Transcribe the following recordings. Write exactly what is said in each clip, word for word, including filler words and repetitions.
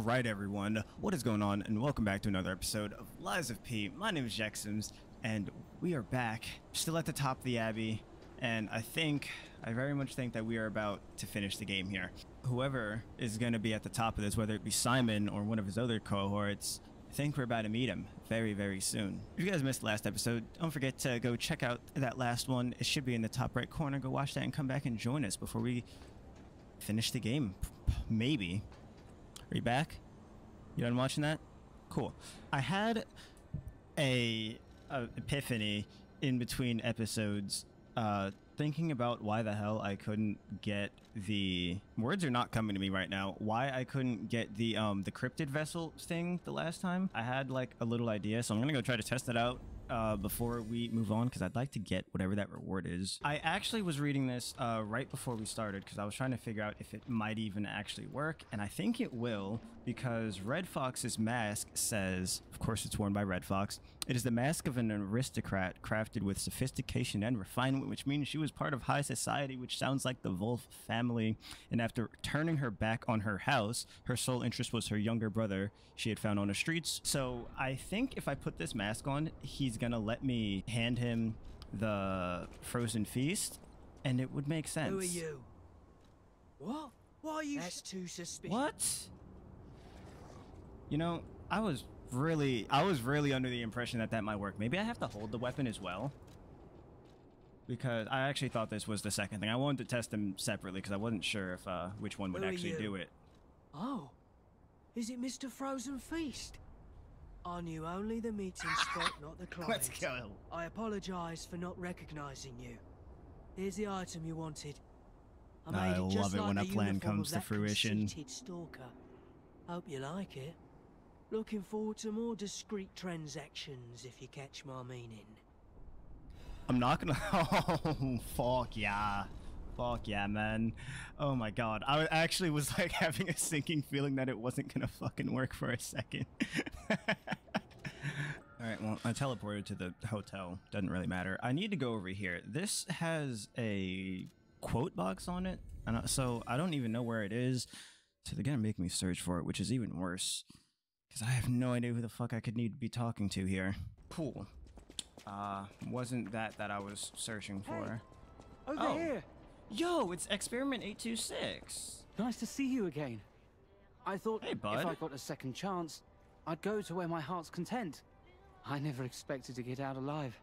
Alright everyone, what is going on and welcome back to another episode of Lies of P. My name is Jexams and we are back, still at the top of the Abbey, and I think, I very much think that we are about to finish the game here. Whoever is going to be at the top of this, whether it be Simon or one of his other cohorts, I think we're about to meet him very, very soon. If you guys missed last episode, don't forget to go check out that last one. It should be in the top right corner. Go watch that and come back and join us before we finish the game. Maybe. Are you back? You done watching that? Cool. I had a, a epiphany in between episodes uh, thinking about why the hell I couldn't get the... Words are not coming to me right now. Why I couldn't get the um, the cryptid vessel thing the last time. I had like a little idea, so I'm gonna go try to test it out uh, before we move on, because I'd like to get whatever that reward is. I actually was reading this uh, right before we started, because I was trying to figure out if it might even actually work, and I think it will, because Red Fox's mask says, of course it's worn by Red Fox, it is the mask of an aristocrat crafted with sophistication and refinement, which means she was part of high society, which sounds like the Wolf family. And after turning her back on her house, her sole interest was her younger brother she had found on the streets. So I think if I put this mask on, he's gonna let me hand him the Frozen Feast, and it would make sense. Who are you? What? Why are you? That's too suspicious. What? You know, I was really, I was really under the impression that that might work. Maybe I have to hold the weapon as well. Because I actually thought this was the second thing. I wanted to test them separately because I wasn't sure if uh, which one would actually do it. Oh, is it Mister Frozen Feast? I knew only the meeting spot, not the client. Let's go. I apologize for not recognizing you. Here's the item you wanted. I, made I it just love it like when a plan comes to fruition. Stalker. Hope you like it. Looking forward to more discreet transactions, if you catch my meaning. I'm not gonna. Oh, fuck yeah. Fuck yeah, man. Oh my god. I actually was like having a sinking feeling that it wasn't gonna fucking work for a second. Alright, well, I teleported to the hotel. Doesn't really matter. I need to go over here. This has a quote box on it, and so I don't even know where it is. So they're gonna make me search for it, which is even worse. Because I have no idea who the fuck I could need to be talking to here. Cool. Uh, wasn't that that I was searching for. Hey, over oh. here! Yo, it's Experiment eight two six! Nice to see you again. I thought hey, bud. If I got a second chance, I'd go to where my heart's content. I never expected to get out alive.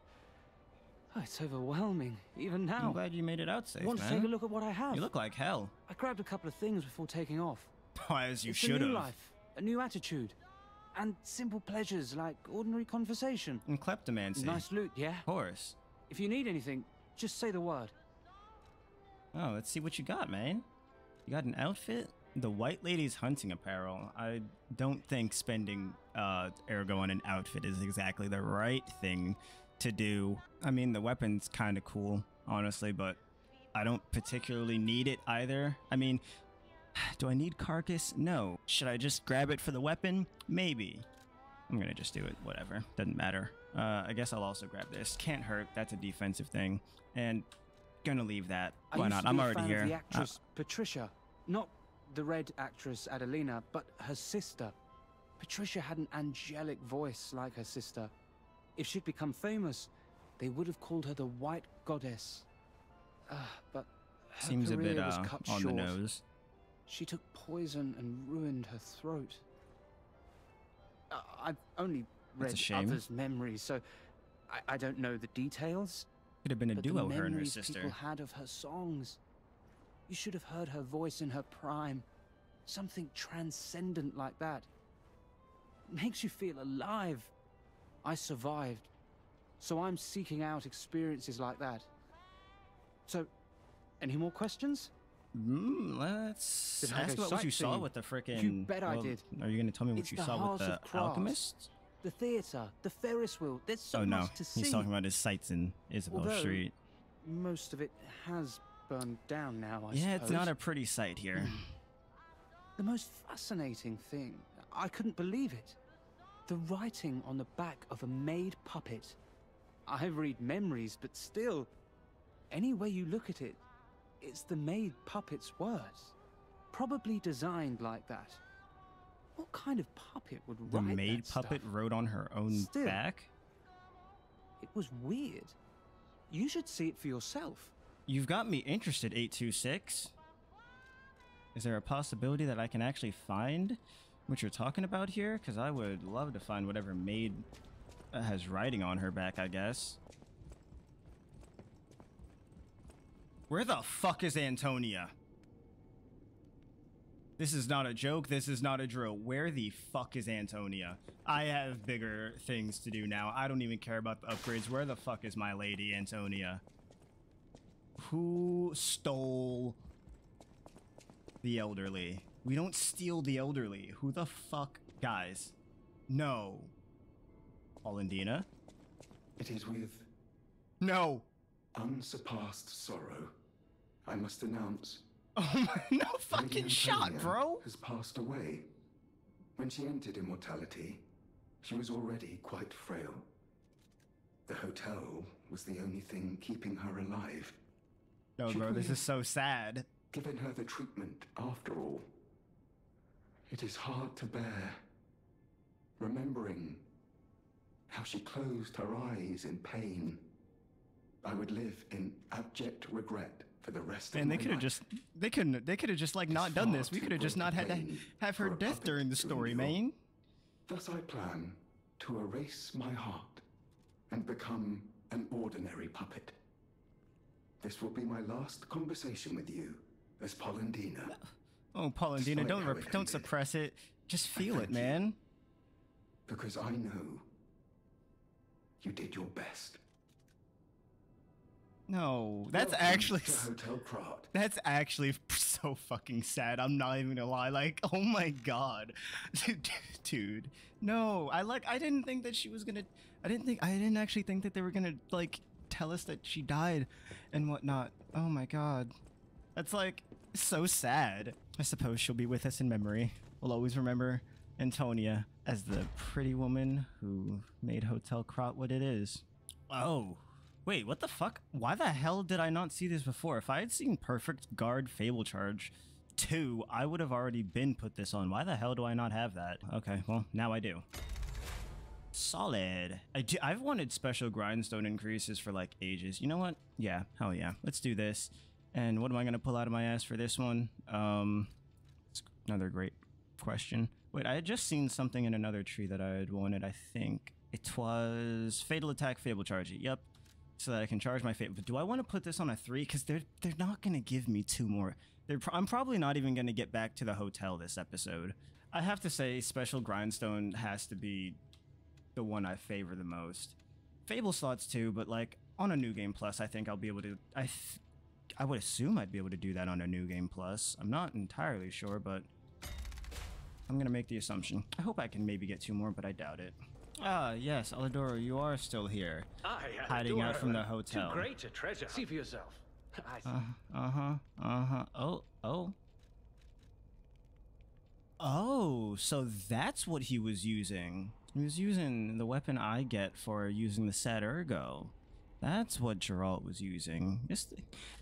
Oh, it's overwhelming, even now. I'm glad you made it out safe, want man. Want to take a look at what I have? You look like hell. I grabbed a couple of things before taking off. As you should have. It's a new life, a new attitude. And simple pleasures like ordinary conversation. And kleptomancy. Nice loot, yeah? Of course. If you need anything, just say the word. Oh, let's see what you got, man. You got an outfit? The White Lady's hunting apparel. I don't think spending uh, ergo on an outfit is exactly the right thing to do. I mean, the weapon's kind of cool, honestly, but I don't particularly need it either. I mean... Do I need carcass? No. Should I just grab it for the weapon? Maybe. I'm gonna just do it. Whatever. Doesn't matter. Uh, I guess I'll also grab this. Can't hurt. That's a defensive thing. And gonna leave that. Why not? I'm already here. I used to be a fan of the actress Patricia. Not the red actress Adelina, but her sister. Patricia had an angelic voice like her sister. If she'd become famous, they would have called her the White Goddess. Uh, but her seems a bit uh, on the nose. She took poison and ruined her throat. Uh, I've only read others' memories, so I, I don't know the details. Could have been a duo, her and her sister. People had of her songs. You should have heard her voice in her prime. Something transcendent like that. It makes you feel alive. I survived, so I'm seeking out experiences like that. So, any more questions? Mm, let's did ask about what you saw with the frickin'... You bet I well, did. Are you going to tell me what it's you saw with the alchemist? The theatre, the Ferris wheel, there's so oh, much no. to see. Oh no, he's talking about his sights in Isabel Although, Street. Most of it has burned down now, I Yeah, suppose. It's not a pretty sight here. The most fascinating thing, I couldn't believe it. The writing on the back of a made puppet. I read memories, but still, any way you look at it, it's the maid puppet's words. Probably designed like that. What kind of puppet would ride that stuff? The maid puppet rode on her own Still, back? It was weird. You should see it for yourself. You've got me interested, eight two six. Is there a possibility that I can actually find what you're talking about here? Because I would love to find whatever maid has riding on her back, I guess. Where the fuck is Antonia? This is not a joke. This is not a drill. Where the fuck is Antonia? I have bigger things to do now. I don't even care about the upgrades. Where the fuck is my lady, Antonia? Who stole the elderly? We don't steal the elderly. Who the fuck? Guys. No. Polendina? It is with... No. Unsurpassed sorrow. I must announce... Oh my, no fucking shot, bro! ...has passed away. When she entered immortality, she was already quite frail. The hotel was the only thing keeping her alive. No, bro, this is so sad. Given her the treatment, after all. It is hard to bear. Remembering how she closed her eyes in pain. I would live in abject regret. For the rest and of they could have just they couldn't they could have just like not done this. We could have just not had to have her death during the story, man. Thus I plan to erase my heart and become an ordinary puppet. This will be my last conversation with you as Polendina. Oh, Polendina, don't rep don't suppress it. Just feel it, man. Because I know you did your best. No, that's Welcome actually Hotel Krat. That's actually so fucking sad. I'm not even gonna lie. Like, oh my god, dude. No, I like. I didn't think that she was gonna. I didn't think. I didn't actually think that they were gonna like tell us that she died, and whatnot. Oh my god, that's like so sad. I suppose she'll be with us in memory. We'll always remember Antonia as the pretty woman who made Hotel Krat what it is. Oh. Wait, what the fuck? Why the hell did I not see this before? If I had seen Perfect Guard Fable Charge two, I would have already been put this on. Why the hell do I not have that? Okay, well, now I do. Solid. I do, I've wanted special grindstone increases for like ages. You know what? Yeah, hell yeah. Let's do this. And what am I going to pull out of my ass for this one? Um, it's another great question. Wait, I had just seen something in another tree that I had wanted, I think. It was Fatal Attack Fable Charge. Yep. So that I can charge my fate. But do I want to put this on a three? Because they're they're not gonna give me two more. They're pro I'm probably not even gonna get back to the hotel this episode. I have to say, special grindstone has to be the one I favor the most. Fable slots too, but like on a new game plus, I think I'll be able to. I th I would assume I'd be able to do that on a new game plus. I'm not entirely sure, but I'm gonna make the assumption. I hope I can maybe get two more, but I doubt it. Ah, yes, Alidoro, you are still here. Aye, hiding out from the hotel. Too great a treasure. See for yourself. Uh, uh-huh, uh-huh. Oh, oh. Oh, so that's what he was using. He was using the weapon I get for using the Sad Ergo. That's what Geralt was using. This,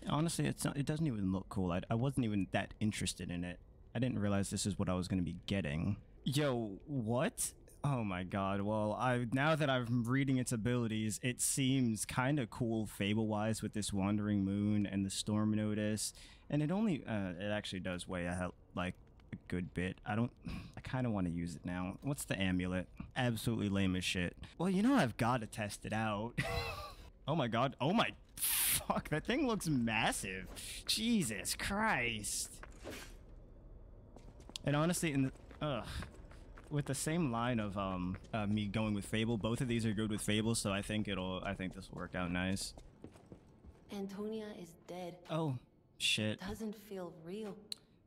honestly, it's not, it doesn't even look cool. I, I wasn't even that interested in it. I didn't realize this is what I was going to be getting. Yo, what? Oh my god, well, I now that I'm reading its abilities, it seems kind of cool fable-wise with this Wandering Moon and the Storm Notice, and it only, uh, it actually does weigh a, like, a good bit. I don't, I kind of want to use it now. What's the amulet? Absolutely lame as shit. Well, you know I've got to test it out. Oh my god, oh my, fuck, that thing looks massive. Jesus Christ. And honestly, in the, ugh. With the same line of um uh, me going with Fable, both of these are good with Fable, so I think it'll I think this will work out nice. Antonia is dead. Oh shit. Doesn't feel real.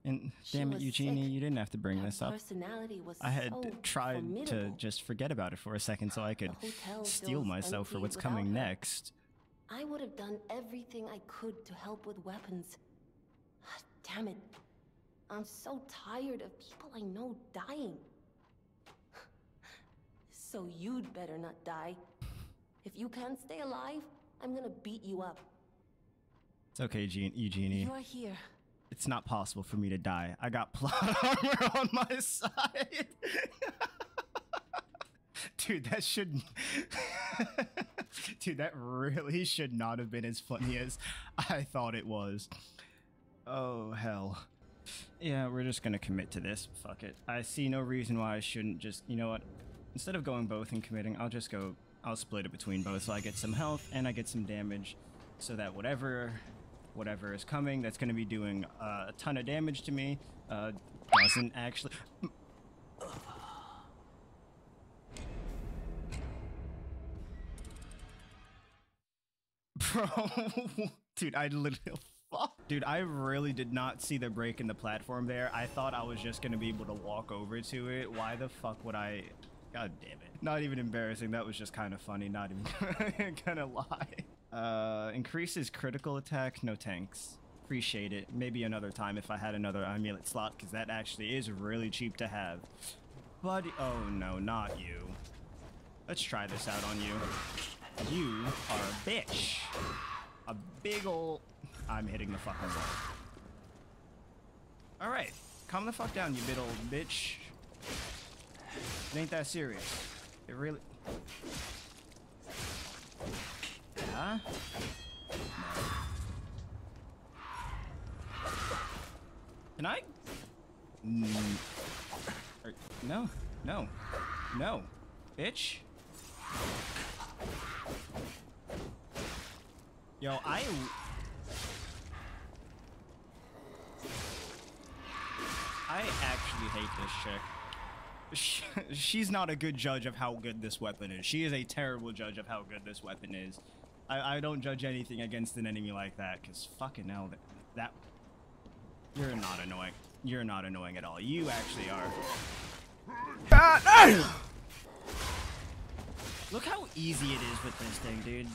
And damn it, Eugenie, sick. You didn't have to bring Her this up. Personality was I had so tried formidable. to just forget about it for a second so I could steel myself for what's coming her. next. I would have done everything I could to help with weapons. Damn it. I'm so tired of people I know dying. So you'd better not die. If you can't stay alive, I'm gonna beat you up. It's okay, Eugenie. You're here. It's not possible for me to die. I got plot armor on my side. Dude, that should... Dude, that really should not have been as funny as I thought it was. Oh, hell. Yeah, we're just gonna commit to this. Fuck it. I see no reason why I shouldn't just... You know what? Instead of going both and committing, I'll just go... I'll split it between both so I get some health and I get some damage so that whatever... whatever is coming that's going to be doing uh, a ton of damage to me uh, doesn't actually... Bro, dude, I literally... Dude, I really did not see the break in the platform there. I thought I was just going to be able to walk over to it. Why the fuck would I... God damn it. Not even embarrassing. That was just kind of funny. Not even gonna lie. Uh, increases critical attack. No tanks. Appreciate it. Maybe another time if I had another amulet slot, because that actually is really cheap to have. Buddy. Oh no, not you. Let's try this out on you. You are a bitch. A big ol'. I'm hitting the fucking wall. All right, calm the fuck down, you big old bitch. It ain't that serious. It really... Huh? No. Can I? No. No. No. Bitch. Yo, I... I actually hate this chick. She's not a good judge of how good this weapon is. She is a terrible judge of how good this weapon is. I, I don't judge anything against an enemy like that, because fucking hell, that, that... You're not annoying. You're not annoying at all. You actually are. Ah, no! Look how easy it is with this thing, dude.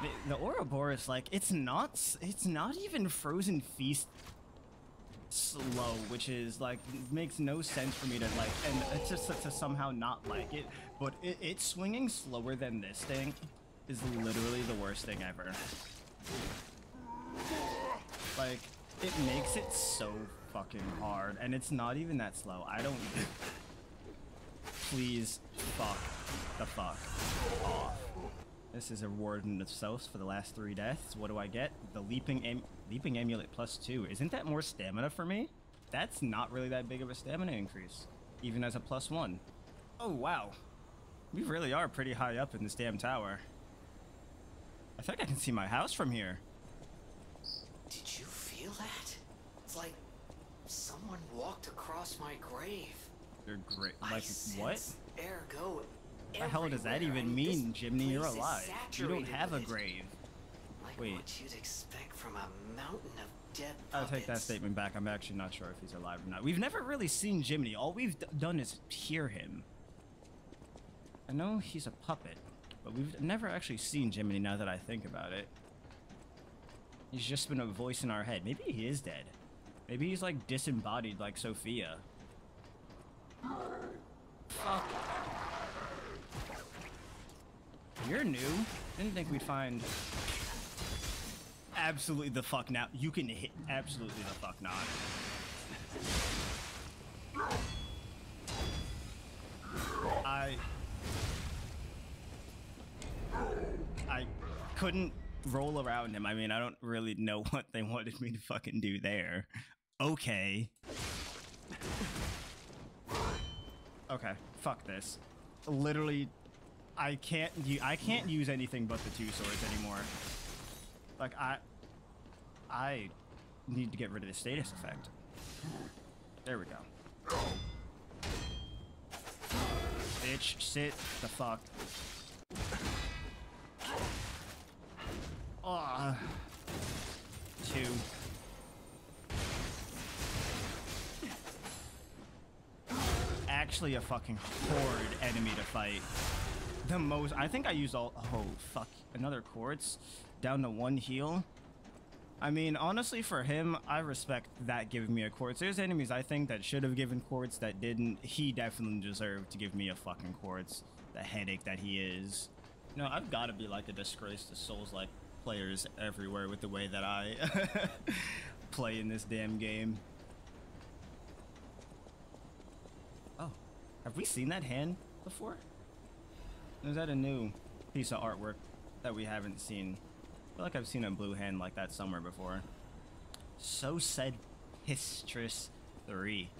The, the Ouroboros, like, it's not... It's not even Frozen Feast... slow, which is like makes no sense for me to like, and it's just to somehow not like it, but it, it's swinging slower than this thing is literally the worst thing ever. Like, it makes it so fucking hard, and it's not even that slow. I don't even... Please fuck the fuck off. This is a reward in itself for the last three deaths. What do I get? The leaping am leaping amulet plus two. Isn't that more stamina for me? That's not really that big of a stamina increase, even as a plus one. Oh, wow. We really are pretty high up in this damn tower. I think I can see my house from here. Did you feel that? It's like someone walked across my grave. Your grave? Like, what? Ergo. What the hell does that even mean, Jiminy? You're alive. You don't have a grave. Like Wait. What you'd expect from a mountain of dead puppets. I'll take that statement back. I'm actually not sure if he's alive or not. We've never really seen Jiminy. All we've d done is hear him. I know he's a puppet, but we've never actually seen Jiminy now that I think about it. He's just been a voice in our head. Maybe he is dead. Maybe he's like disembodied like Sophia. Fuck. You're new. Didn't think we'd find... Absolutely the fuck now. You can hit absolutely the fuck not. I... I couldn't roll around him. I mean, I don't really know what they wanted me to fucking do there. Okay. Okay, fuck this. Literally... I can't I can't use anything but the two swords anymore. Like, I I need to get rid of the status effect. There we go. Bitch, sit the fuck. Ah, oh, two. Actually, a fucking horde enemy to fight. The most, I think I used all, oh fuck, another quartz, down to one heal. I mean, honestly for him, I respect that giving me a quartz. There's enemies I think that should have given quartz that didn't. He definitely deserved to give me a fucking quartz. The headache that he is. No, I've got to be like a disgrace to Souls-like players everywhere with the way that I play in this damn game. Oh, have we seen that hand? before? Or is that a new piece of artwork that we haven't seen? I feel like I've seen a blue hand like that somewhere before. So said Pistris three.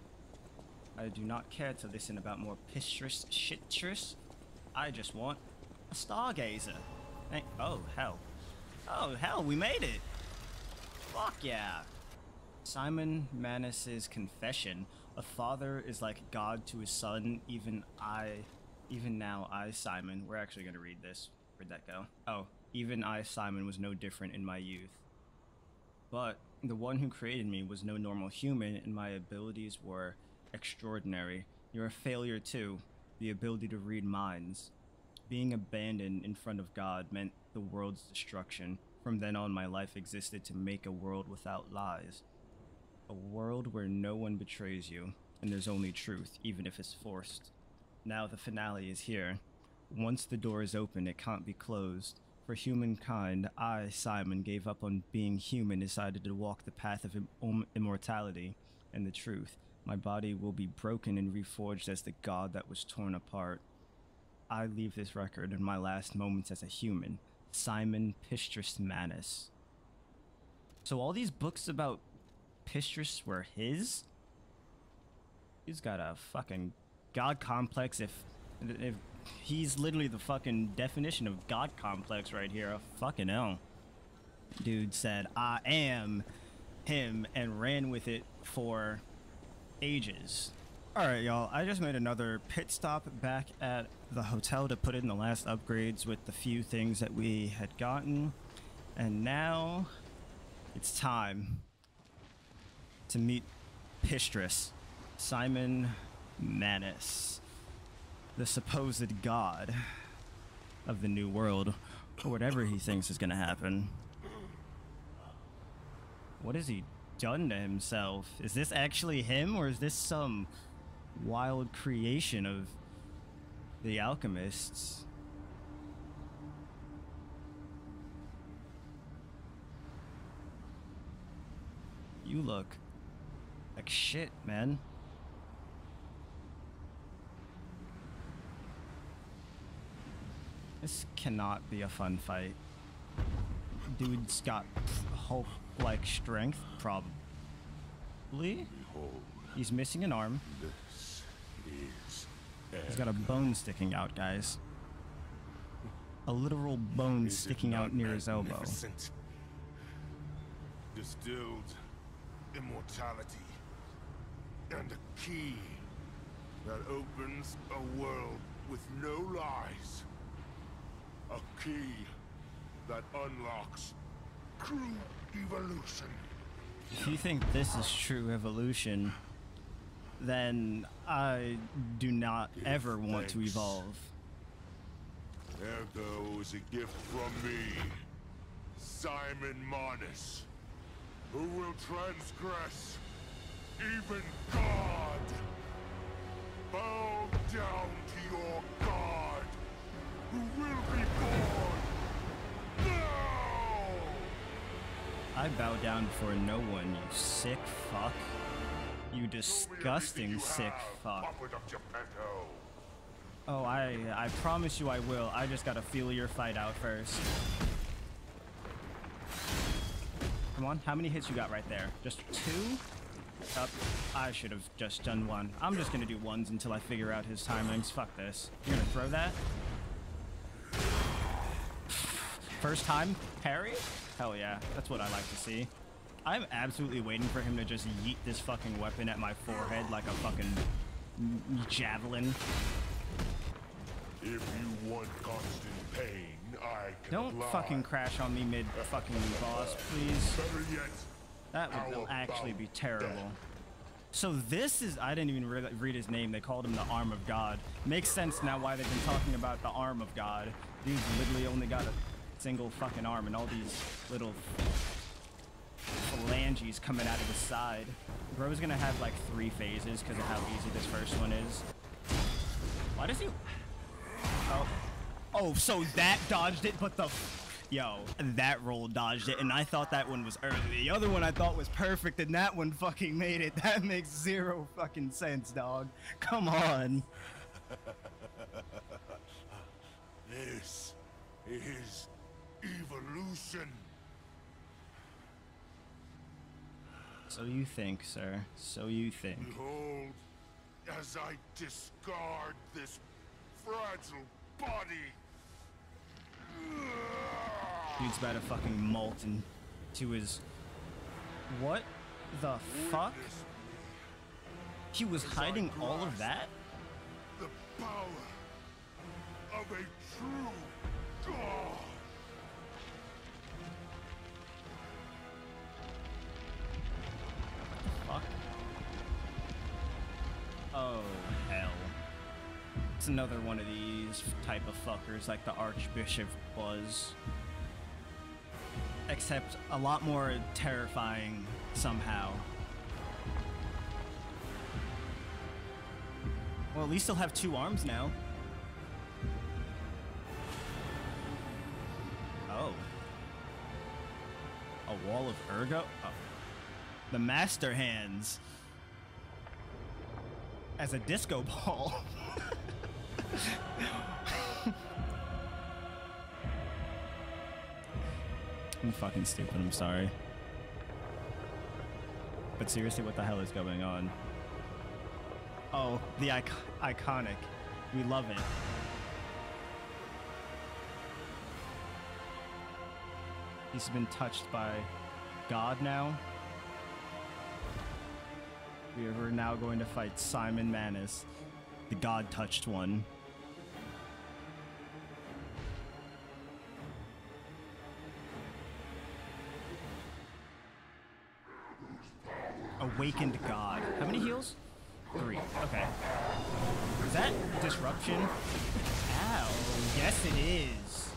I do not care to listen about more Pistris shitris. I just want a stargazer. Hey, oh, hell. Oh, hell, we made it! Fuck yeah! Simon Manus's confession. A father is like God to his son, even I... Even now, I, Simon... We're actually gonna read this. Where'd that go? Oh. Even I, Simon, was no different in my youth. But the one who created me was no normal human, and my abilities were extraordinary. You're a failure, too. The ability to read minds. Being abandoned in front of God meant the world's destruction. From then on, my life existed to make a world without lies. A world where no one betrays you, and there's only truth, even if it's forced. Now the finale is here. Once the door is open, it can't be closed. For humankind, I, Simon, gave up on being human, decided to walk the path of im- immortality and the truth. My body will be broken and reforged as the God that was torn apart. I leave this record in my last moments as a human, Simon Pistris Manus. So all these books about Pistris were his? He's got a fucking God complex if, if he's literally the fucking definition of God complex right here. Oh, fucking hell. Dude said, I am him, and ran with it for ages. Alright y'all, I just made another pit stop back at the hotel to put in the last upgrades with the few things that we had gotten. And now it's time to meet Pistris, Simon Manus, the supposed god of the new world, or whatever he thinks is gonna happen. What has he done to himself? Is this actually him, or is this some wild creation of the alchemists? You look like shit, man. This cannot be a fun fight. Dude's got Hulk-like strength, probably. Behold, he's missing an arm. This is He's got a bone sticking out, guys. A literal bone is sticking out near his elbow. Distilled immortality and a key that opens a world with no lies. A key that unlocks true evolution. If you think this is true evolution, then I do not ever want to evolve. There goes a gift from me, Simon Manus, who will transgress even God. Bow down to your God, who will be born now! I bow down before no one, you sick fuck. You disgusting you sick have, fuck. Oh, I I promise you I will. I just gotta feel your fight out first. Come on, how many hits you got right there? Just two? Up. I should have just done one. I'm just gonna do ones until I figure out his timings. Fuck this. You're gonna throw that? First time parry? Hell yeah, that's what I like to see. I'm absolutely waiting for him to just yeet this fucking weapon at my forehead like a fucking javelin. If you want constant pain, I can Don't lie. fucking crash on me mid fucking boss, please. Yet, that would actually be terrible. Death. So this is, I didn't even re read his name. They called him the Arm of God. Makes sense now why they've been talking about the Arm of God. Dude's literally only got a single fucking arm and all these little phalanges coming out of his side. Bro's gonna have like three phases because of how easy this first one is. Why does he? Oh, oh, so that dodged it, but the yo, that roll dodged it, and I thought that one was early. The other one I thought was perfect, and that one fucking made it. That makes zero fucking sense, dog. Come on. This is evolution. So you think, sir. So you think. Behold, as I discard this fragile body. Dude's about to fucking molt into his... What the fuck? He was hiding all of that? The power of a true god. What the fuck? Oh, hell. It's another one of these type of fuckers like the Archbishop was. Except a lot more terrifying somehow. Well, at least he'll have two arms now. Oh. A wall of ergo? Oh. The master hands. As a disco ball. I'm fucking stupid, I'm sorry. But seriously, what the hell is going on? Oh, the ic iconic. We love it. He's been touched by God now. We are now going to fight Simon Manus, the God-touched one. Awakened God. How many heals? Three. Okay. Is that disruption? Ow. Yes, it is.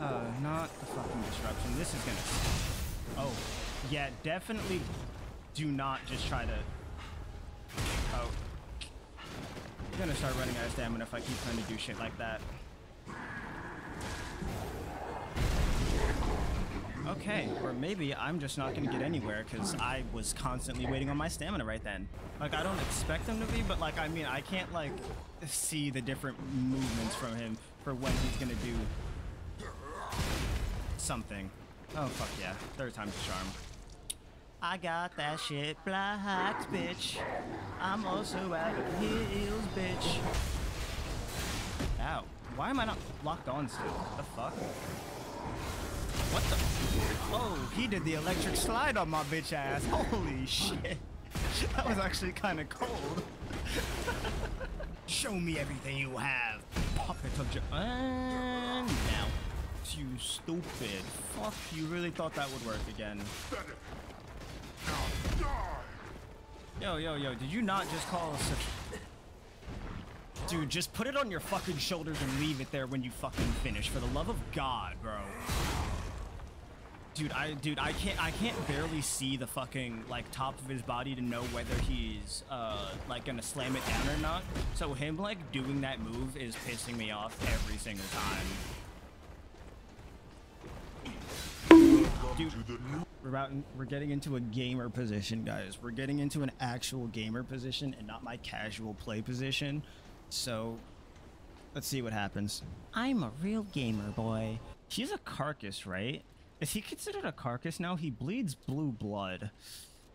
Uh, not the fucking disruption. This is gonna... Oh. Yeah, definitely do not just try to... Oh. I'm gonna start running out of stamina if I keep trying to do shit like that. Okay, or maybe I'm just not gonna get anywhere because I was constantly waiting on my stamina right then. Like, I don't expect him to be, but like, I mean, I can't like see the different movements from him for when he's gonna do something. Oh, fuck yeah. Third time's a charm. I got that shit blocked, bitch. I'm also out of heals, bitch. Ow. Why am I not locked on still? What the fuck? What the? Oh, he did the electric slide on my bitch ass. Holy shit. That was actually kind of cold. Show me everything you have. Puppet of your... And now. You stupid. Fuck, you really thought that would work again. Yo, yo, yo, did you not just call us a... Dude, just put it on your fucking shoulders and leave it there when you fucking finish. For the love of God, bro. Dude, I dude, I can't I can't barely see the fucking like top of his body to know whether he's uh like gonna slam it down or not. So him like doing that move is pissing me off every single time. Dude, we're about in, we're getting into a gamer position, guys. We're getting into an actual gamer position and not my casual play position. So let's see what happens. I'm a real gamer boy. He's a carcass, right? Is he considered a carcass now? He bleeds blue blood.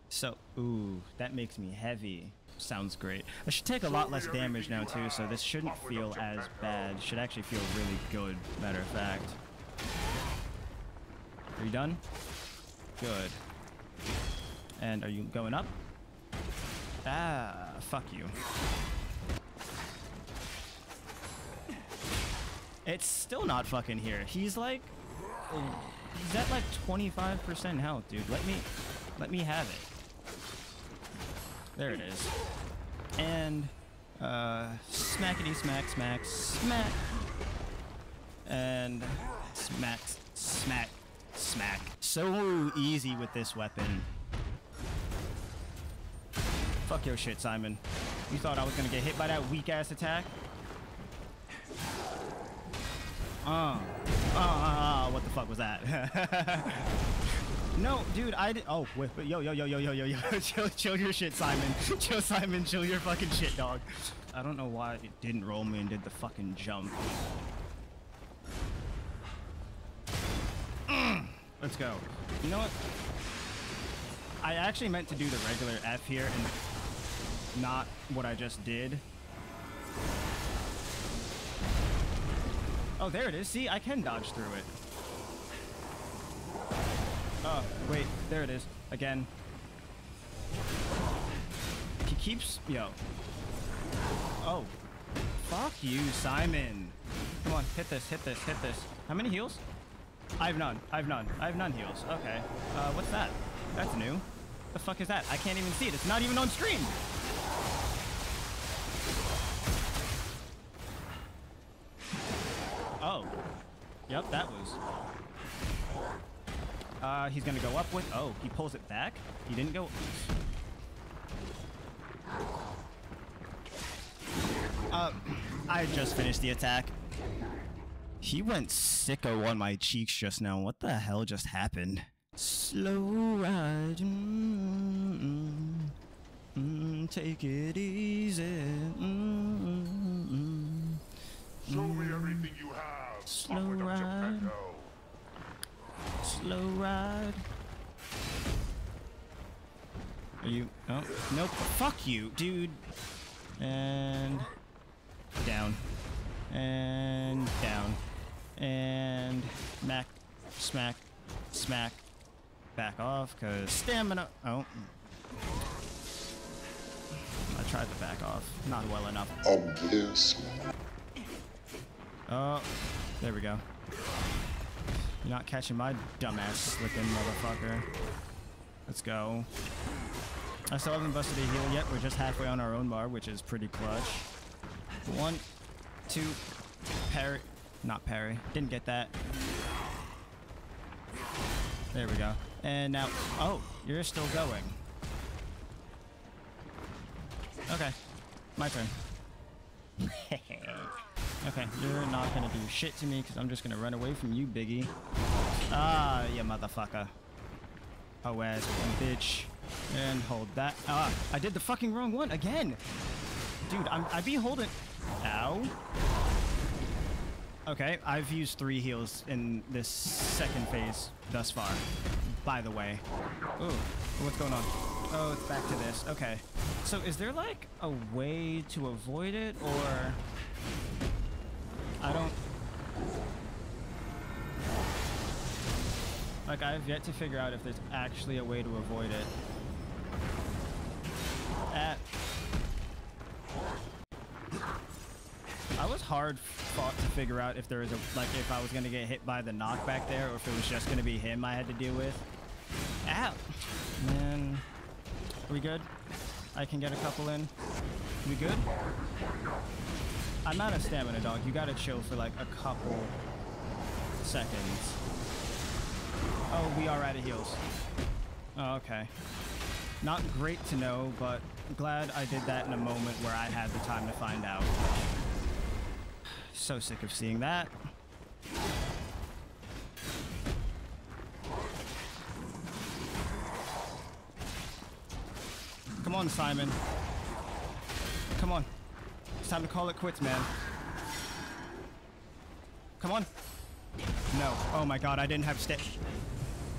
So, ooh, that makes me heavy. Sounds great. I should take a lot less damage now too, so this shouldn't feel as bad. Should actually feel really good, matter of fact. Are you done? Good. And are you going up? Ah, fuck you. It's still not fucking here. He's like... Oh. He's at like twenty-five percent health, dude. Let me, let me have it. There it is. And, uh, smackety smack smack smack. And smack smack smack. So easy with this weapon. Fuck your shit, Simon. You thought I was gonna get hit by that weak ass attack? Oh. Oh, oh, oh, what the fuck was that? No, dude, I did. Oh, wait, yo, yo, yo, yo, yo, yo, yo, chill, chill your shit, Simon. Chill, Simon, chill your fucking shit, dog. I don't know why it didn't roll me and did the fucking jump. Mm. Let's go. You know what? I actually meant to do the regular F here and not what I just did. Oh, there it is. See, I can dodge through it. Oh, wait, there it is. Again. He keeps... Yo. Oh. Fuck you, Simon. Come on, hit this, hit this, hit this. How many heals? I have none. I have none. I have none heals. Okay. Uh, what's that? That's new. The fuck is that? I can't even see it. It's not even on stream! Oh. Yep, that was... Uh, he's gonna go up with... Oh, he pulls it back? He didn't go... Uh, I just finished the attack. He went sicko on my cheeks just now. What the hell just happened? Slow ride. Mm-mm. Mm, take it easy. Mm-mm. Show me everything you have. Slow ride. Slow ride. Are you? Oh, nope. Fuck you, dude. And down. And down. And smack, smack, smack. Back off, cause stamina. Oh. I tried to back off. Not well enough. Obviously. Oh, there we go. You're not catching my dumbass slicking motherfucker. Let's go. I still haven't busted a heal yet. We're just halfway on our own bar, which is pretty clutch. One, two, parry. Not parry. Didn't get that. There we go. And now, oh, you're still going. Okay, my turn. Okay, you're not gonna do shit to me because I'm just gonna run away from you, Biggie. Ah, you motherfucker. Oh, ass bitch. And hold that. Ah, I did the fucking wrong one again. Dude, I'm, I be holding. Ow. Okay, I've used three heals in this second phase thus far, by the way. Ooh, what's going on? Oh, it's back to this. Okay. So is there like a way to avoid it, or... I don't... Like, I've yet to figure out if there's actually a way to avoid it. At... I was hard fought to figure out if there was a, like, if I was gonna get hit by the knockback there, or if it was just gonna be him I had to deal with. Ow! Man. Are we good? I can get a couple in. We good? I'm out of stamina, dog. You gotta chill for like a couple seconds. Oh, we are out of heals. Oh, okay. Not great to know, but glad I did that in a moment where I had the time to find out. So sick of seeing that. Come on, Simon. Come on. It's time to call it quits, man. Come on. No. Oh my god, I didn't have sta-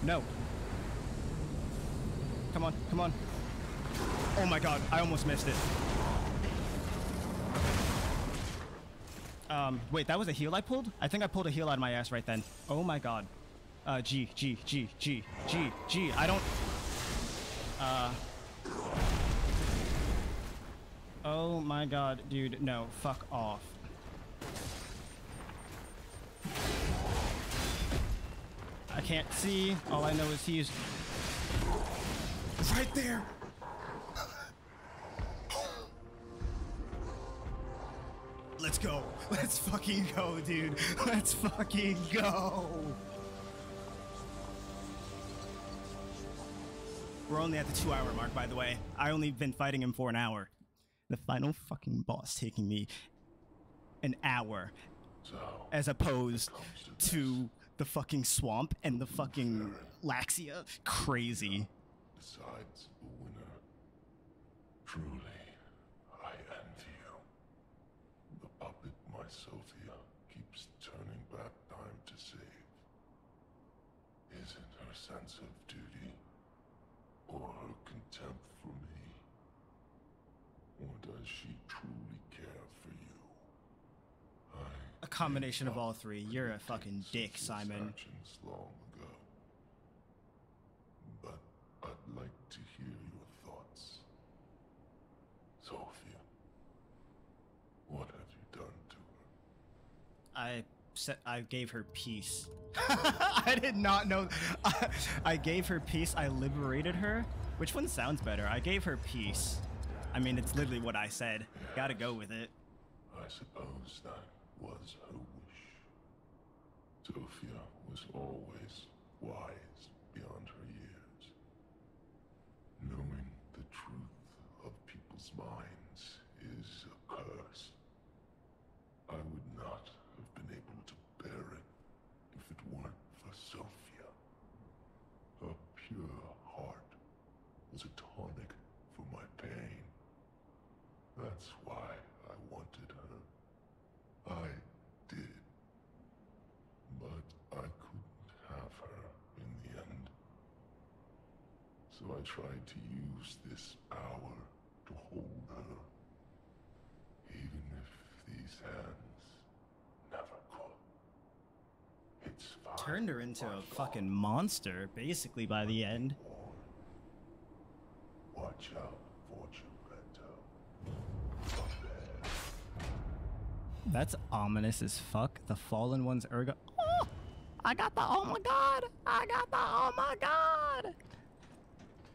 No. Come on, come on. Oh my god, I almost missed it. Um, wait, that was a heal I pulled? I think I pulled a heal out of my ass right then. Oh my god. Uh, G, G, G, G, G, G. I don't... Uh... Oh my god, dude. No, fuck off. I can't see. All I know is he's... Right there! Let's go. Let's fucking go, dude. Let's fucking go. We're only at the two hour mark, by the way. I only been fighting him for an hour. The final fucking boss taking me an hour as opposed to the fucking swamp and the fucking Laxia. Crazy. Besides the winner, truly, I envy you. The puppet my Sophia keeps turning back time to save. Is it her sense of duty, or her contempt for me? Or does she truly care for you? I a combination of all three. You're a fucking dick, Simon. Long ago. But I'd like to hear your thoughts. Sophia, what have you done to her? I set, I gave her peace. I did not know. I, I gave her peace. I liberated her. Which one sounds better? I gave her peace. I mean, it's literally what I said. Yes, gotta go with it. I suppose that was her wish. Sophia was always wise beyond her years. Knowing the truth of people's minds is a curse. I would not have been able to bear it if it weren't for Sophia. Her pure heart was a tonic for my pain. That's why I wanted her. I did. But I couldn't have her in the end. So I tried to use this hour to hold her. Even if these hands never could. It's fine. Turned her into a fucking monster, basically, by the end. Watch out, fortune. That's ominous as fuck. The fallen ones ergo. Oh, I got the oh my god. I got the oh my god.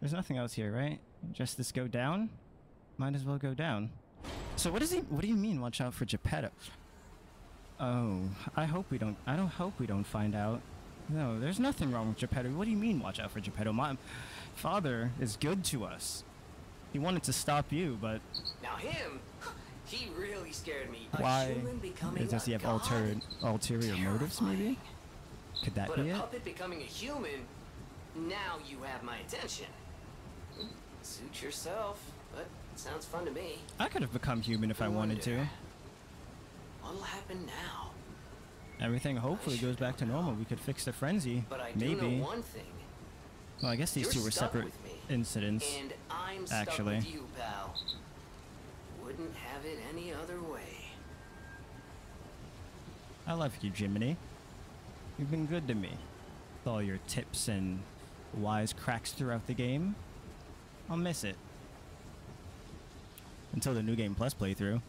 There's nothing else here, right? Just this go down. Might as well go down. So what does he? What do you mean? Watch out for Geppetto. Oh, I hope we don't. I don't hope we don't find out. No, there's nothing wrong with Geppetto. What do you mean? Watch out for Geppetto. My father is good to us. He wanted to stop you, but now him. He really scared me. Why? Does he have altered, ulterior Terrifying. motives, maybe? Could that but be a it? Puppet becoming a human? Now you have my attention. Suit yourself, but it sounds fun to me. I could have become human if I, I wanted to. What'll happen now? Everything hopefully goes back to normal. We could fix the frenzy. But I maybe. do know one thing. Well, I guess these You're two were separate incidents. And I'm actually. Stuck with you, pal. Wouldn't have it any other way. I love you, Jiminy. You've been good to me. With all your tips and wise cracks throughout the game. I'll miss it. Until the New Game Plus playthrough.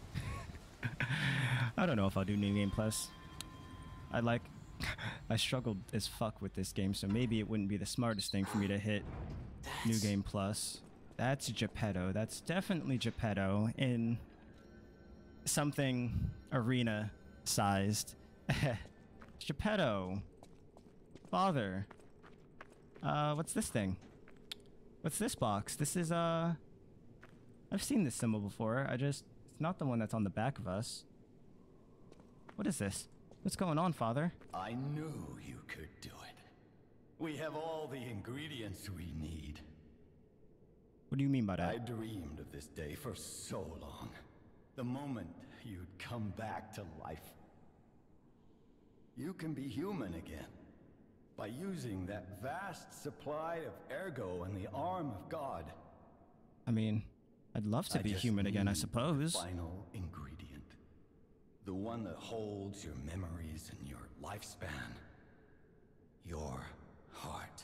I don't know if I'll do New Game Plus. I like... I struggled as fuck with this game, so maybe it wouldn't be the smartest thing for me to hit That's... New Game Plus. That's Geppetto. That's definitely Geppetto in something arena-sized. Geppetto. Father. Uh, what's this thing? What's this box? This is, uh... I've seen this symbol before. I just... It's not the one that's on the back of us. What is this? What's going on, Father? I knew you could do it. We have all the ingredients we need. What do you mean by that? I dreamed of this day for so long. The moment you'd come back to life. You can be human again. By using that vast supply of ergo and the arm of God. I mean, I'd love to I be human again, I suppose. The final ingredient. The one that holds your memories and your lifespan. Your heart.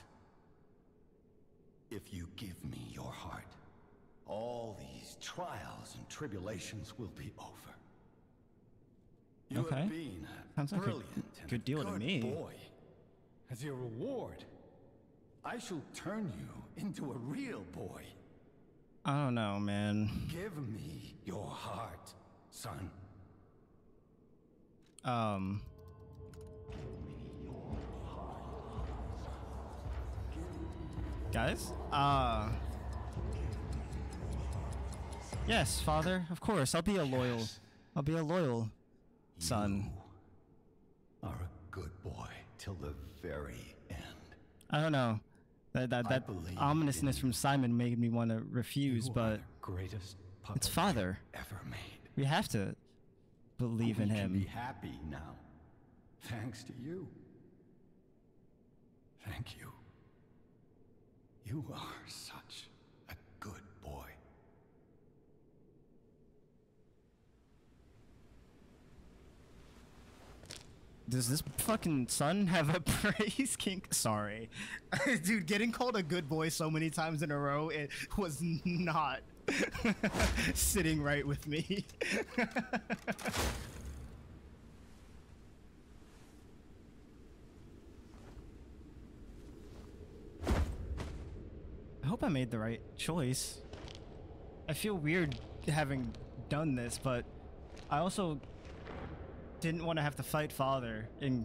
If you give me your heart, all these trials and tribulations will be over. You okay. have been a Sounds brilliant like a good deal and a good to me. boy. As your reward, I shall turn you into a real boy. I don't know, man. Give me your heart, son. Um... Guys? Uh, yes, Father, of course. I'll be a loyal. Yes. I'll be a loyal son. You are a good boy till the very end. I don't know. That, that, that ominousness from Simon made me want to refuse, but greatest it's Father. Ever made. We have to believe in him. Be happy now, thanks to you. Thank you. You are such a good boy. Does this fucking son have a praise kink? Sorry. Dude, getting called a good boy so many times in a row, it was not sitting right with me. I hope I made the right choice. I feel weird having done this, but I also didn't want to have to fight Father in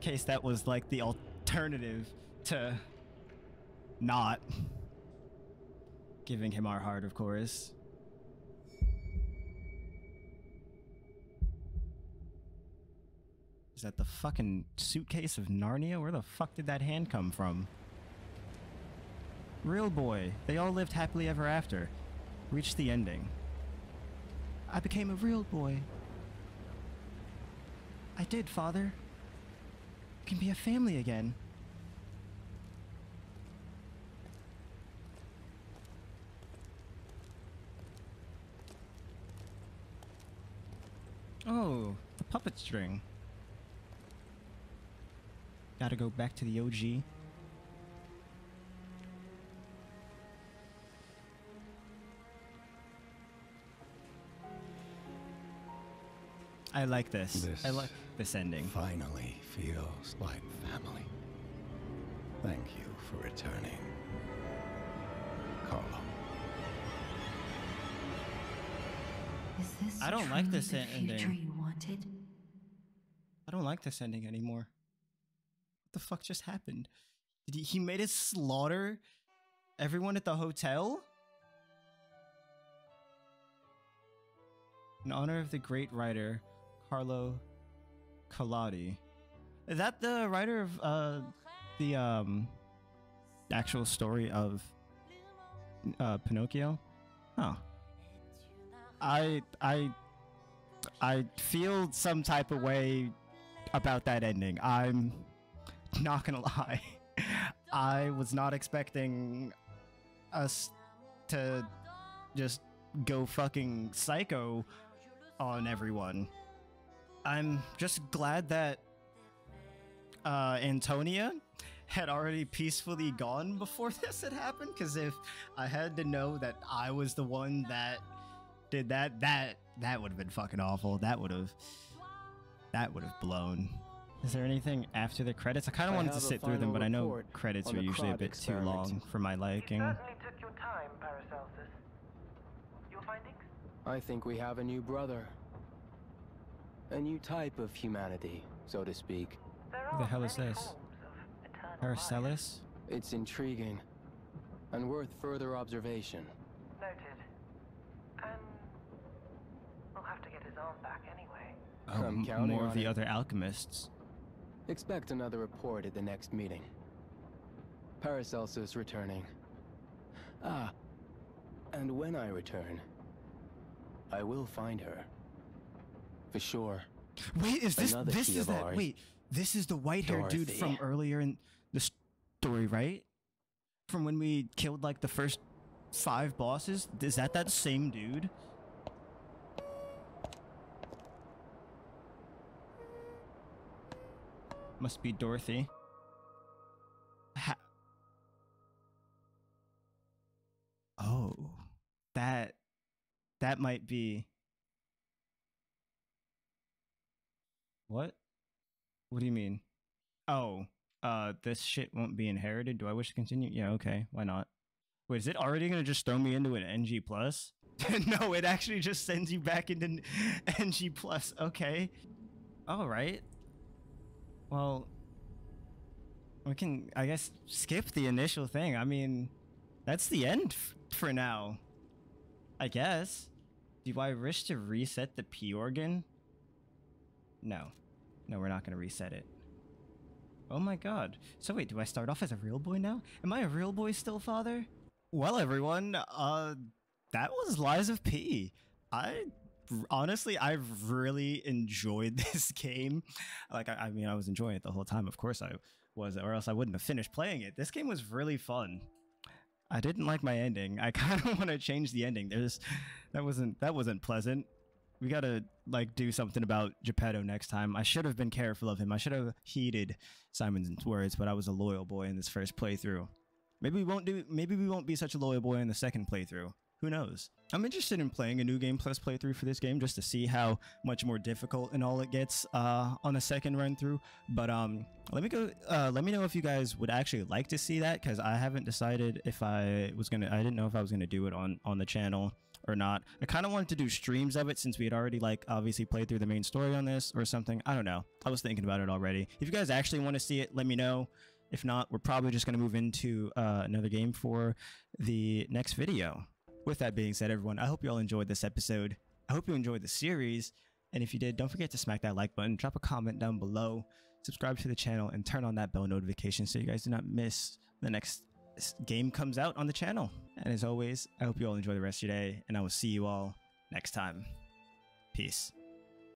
case that was like the alternative to not giving him our heart, of course. Is that the fucking suitcase of Narnia? Where the fuck did that hand come from? Real boy, they all lived happily ever after. Reached the ending. I became a real boy. I did, Father. We can be a family again. Oh, the puppet string. Gotta go back to the O G. I like this. this. I like this ending. Finally feels like family. Thank you for returning, Carlo. Is this I don't like this the ending. You wanted? I don't like this ending anymore. What the fuck just happened? Did he, he made us slaughter everyone at the hotel? In honor of the great writer Carlo Collati. Is that the writer of uh, the um, actual story of uh, Pinocchio? Oh. I, I, I feel some type of way about that ending. I'm not gonna lie. I was not expecting us to just go fucking psycho on everyone. I'm just glad that uh, Antonia had already peacefully gone before this had happened, because if I had to know that I was the one that did that, that that would have been fucking awful. That would have that would have blown. Is there anything after the credits? I kind of wanted to sit through them, but I know credits are usually a bit too long for my liking. It certainly took you time, Paracelsus. Your findings? I think we have a new brother. A new type of humanity, so to speak. Who the hell is this? Paracelsus? It's intriguing and worth further observation. Noted. And we'll have to get his arm back anyway. Oh, I'm counting more of the other alchemists. Expect another report at the next meeting. Paracelsus returning. Ah, and when I return, I will find her. For sure. Wait, is this Another this is that ours. Wait, this is the white-haired dude from earlier in the story, right? From when we killed like the first five bosses? Is that that same dude? Must be Dorothy. Ha oh, that that might be. What? What do you mean? Oh, uh, this shit won't be inherited. Do I wish to continue? Yeah, okay. Why not? Wait, is it already going to just throw me into an N G plus? No, it actually just sends you back into N G plus. Okay. All right. Well, we can, I guess, skip the initial thing. I mean, that's the end f for now. I guess. Do I wish to reset the P organ? No. No, we're not going to reset it. Oh my god. So wait, do I start off as a real boy now? Am I a real boy still, father? Well, everyone, uh, that was Lies of P. I, honestly, I've really enjoyed this game. Like, I, I mean, I was enjoying it the whole time. Of course I was, or else I wouldn't have finished playing it. This game was really fun. I didn't like my ending. I kind of want to change the ending. There's, that wasn't, that wasn't pleasant. We gotta, like, do something about Geppetto next time. I should have been careful of him. I should have heeded Simon's words, but I was a loyal boy in this first playthrough. Maybe we won't do, maybe we won't be such a loyal boy in the second playthrough. Who knows? I'm interested in playing a new game plus playthrough for this game just to see how much more difficult and all it gets uh, on a second run through. But um, let me go. Uh, let me know if you guys would actually like to see that, because I haven't decided if I was gonna. I didn't know if I was gonna do it on on the channel or not. I kind of wanted to do streams of it since we had already, like, obviously played through the main story on this or something. I don't know. I was thinking about it already. If you guys actually want to see it, let me know. If not, we're probably just gonna move into uh, another game for the next video. With that being said, everyone, I hope you all enjoyed this episode. I hope you enjoyed the series. And if you did, don't forget to smack that like button, drop a comment down below, subscribe to the channel, and turn on that bell notification so you guys do not miss the next game comes out on the channel. And as always, I hope you all enjoy the rest of your day, and I will see you all next time. Peace.